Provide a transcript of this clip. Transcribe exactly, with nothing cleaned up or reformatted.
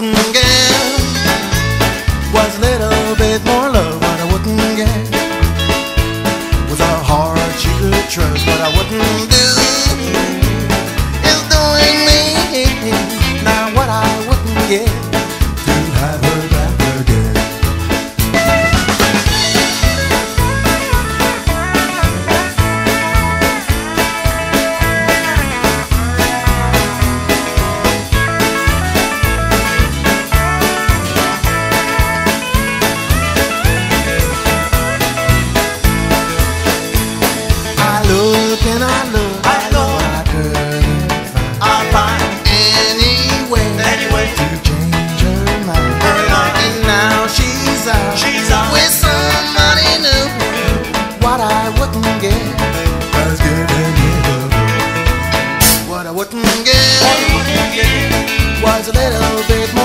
wouldn't give was a little bit more love. What I wouldn't give was a heart you could trust. What I wouldn't do is doing me. Now what I wouldn't give to have her back again. And I look, I know I couldn't find, I'll find any way, any way to change her mind. Her mind. And now she's out, she's out with somebody new. What I wouldn't get, as good as you. What I wouldn't get, what I wouldn't get was a little bit more.